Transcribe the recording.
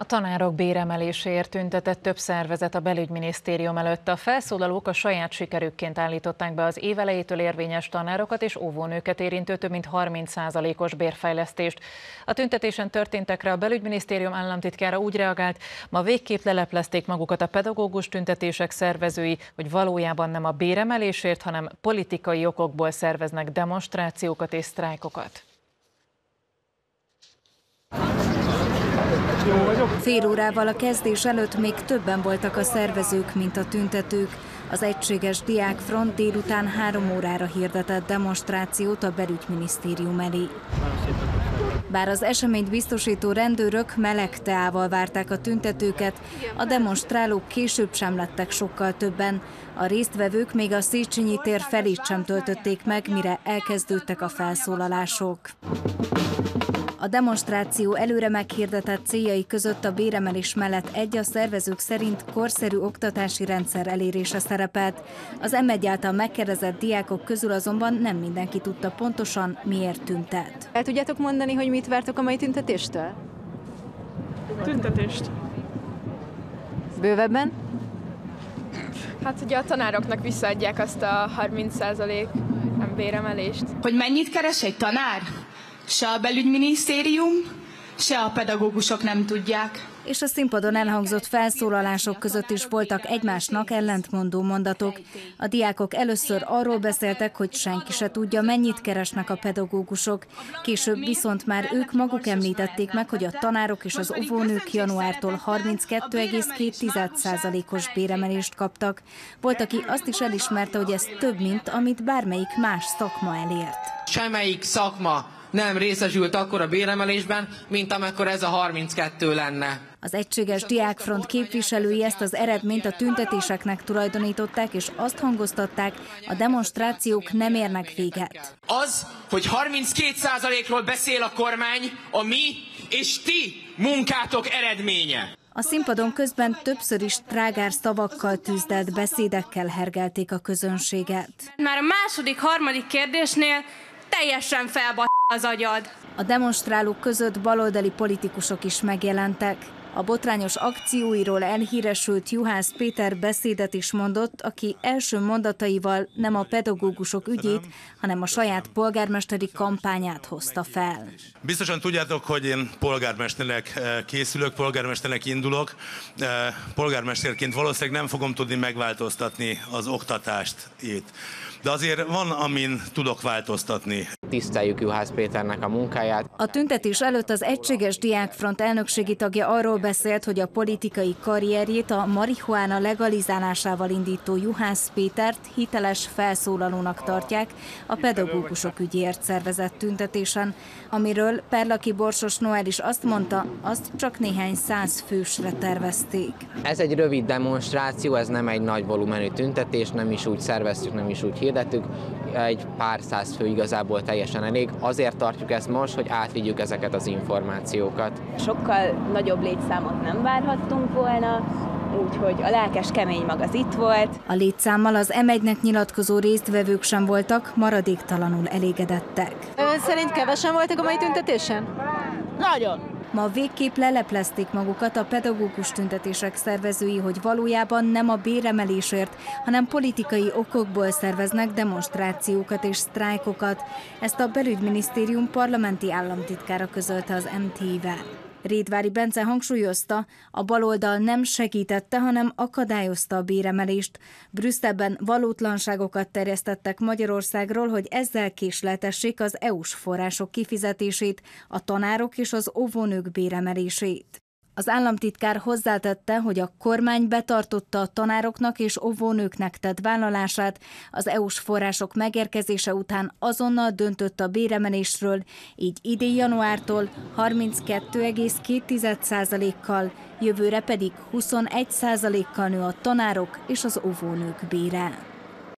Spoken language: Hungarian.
A tanárok béremeléséért tüntetett több szervezet a Belügyminisztérium előtt. A felszólalók a saját sikerükként állították be az év elejétől érvényes tanárokat és óvónőket érintő több mint 30%-os bérfejlesztést. A tüntetésen történtekre a Belügyminisztérium államtitkára úgy reagált, ma végképp leleplezték magukat a pedagógus tüntetések szervezői, hogy valójában nem a béremelésért, hanem politikai okokból szerveznek demonstrációkat és sztrájkokat. Fél órával a kezdés előtt még többen voltak a szervezők, mint a tüntetők. Az Egységes Diákfront délután 3 órára hirdetett demonstrációt a Belügyminisztérium elé. Bár az eseményt biztosító rendőrök meleg teával várták a tüntetőket, a demonstrálók később sem lettek sokkal többen. A résztvevők még a Széchenyi tér felét sem töltötték meg, mire elkezdődtek a felszólalások. A demonstráció előre meghirdetett céljai között a béremelés mellett a szervezők szerint korszerű oktatási rendszer elérése szerepelt. Az M1 által megkérdezett diákok közül azonban nem mindenki tudta pontosan, miért tüntet. El tudjátok mondani, hogy mit vártok a mai tüntetéstől? Tüntetést. Bővebben? Hát ugye a tanároknak visszaadják azt a 30% béremelést. Hogy mennyit keres egy tanár? Se a Belügyminisztérium, se a pedagógusok nem tudják. És a színpadon elhangzott felszólalások között is voltak egymásnak ellentmondó mondatok. A diákok először arról beszéltek, hogy senki se tudja, mennyit keresnek a pedagógusok. Később viszont már ők maguk említették meg, hogy a tanárok és az óvónők januártól 32,2%-os béremelést kaptak. Volt, aki azt is elismerte, hogy ez több, mint amit bármelyik más szakma elért. Semmelyik szakma nem részesült akkor a béremelésben, mint amikor ez a 32 lenne. Az Egységes Diákfront képviselői ezt az eredményt a tüntetéseknek tulajdonították, és azt hangoztatták, a demonstrációk nem érnek véget. Az, hogy 32%-ról beszél a kormány, a mi és ti munkátok eredménye. A színpadon közben többször is trágár szavakkal tűzdelt beszédekkel hergelték a közönséget. Már a második-harmadik kérdésnél teljesen az agyad. A demonstrálók között baloldali politikusok is megjelentek. A botrányos akcióiról elhíresült Juhász Péter beszédet is mondott, aki első mondataival nem a pedagógusok ügyét, hanem a saját polgármesteri kampányát hozta fel. Biztosan tudjátok, hogy én polgármesternek készülök, polgármesternek indulok. Polgármesterként valószínűleg nem fogom tudni megváltoztatni az oktatást itt. De azért van, amin tudok változtatni. Tiszteljük Juhász Péternek a munkáját. A tüntetés előtt az Egységes Diákfront elnökségi tagja arról beszélt, hogy a politikai karrierjét a marihuána legalizálásával indító Juhász Pétert hiteles felszólalónak tartják a pedagógusok ügyért szervezett tüntetésen, amiről Perlaki Borsos Noel is azt mondta, azt csak néhány 100 fősre tervezték. Ez egy rövid demonstráció, ez nem egy nagy volumenű tüntetés, nem is úgy szerveztük, nem is úgy hirdettük, egy pár 100 fő igazából teljesen elég. Azért tartjuk ezt most, hogy átvigyük ezeket az információkat. Sokkal nagyobb létszámot nem várhattunk volna, úgyhogy a lelkes kemény mag az itt volt. A létszámmal az M1-nek nyilatkozó résztvevők sem voltak maradéktalanul elégedettek. Ön szerint kevesen voltak a mai tüntetésen? Nagyon! Ma végképp leleplezték magukat a pedagógus tüntetések szervezői, hogy valójában nem a béremelésért, hanem politikai okokból szerveznek demonstrációkat és sztrájkokat. Ezt a Belügyminisztérium parlamenti államtitkára közölte az MT-vel. Rétvári Bence hangsúlyozta, a baloldal nem segítette, hanem akadályozta a béremelést. Brüsszelben valótlanságokat terjesztettek Magyarországról, hogy ezzel késleltessék az EU-s források kifizetését, a tanárok és az óvónők béremelését. Az államtitkár hozzátette, hogy a kormány betartotta a tanároknak és óvónőknek tett vállalását, az EU-s források megérkezése után azonnal döntött a béremelésről, így idén januártól 32,2%-kal, jövőre pedig 21%-kal nő a tanárok és az óvónők bére.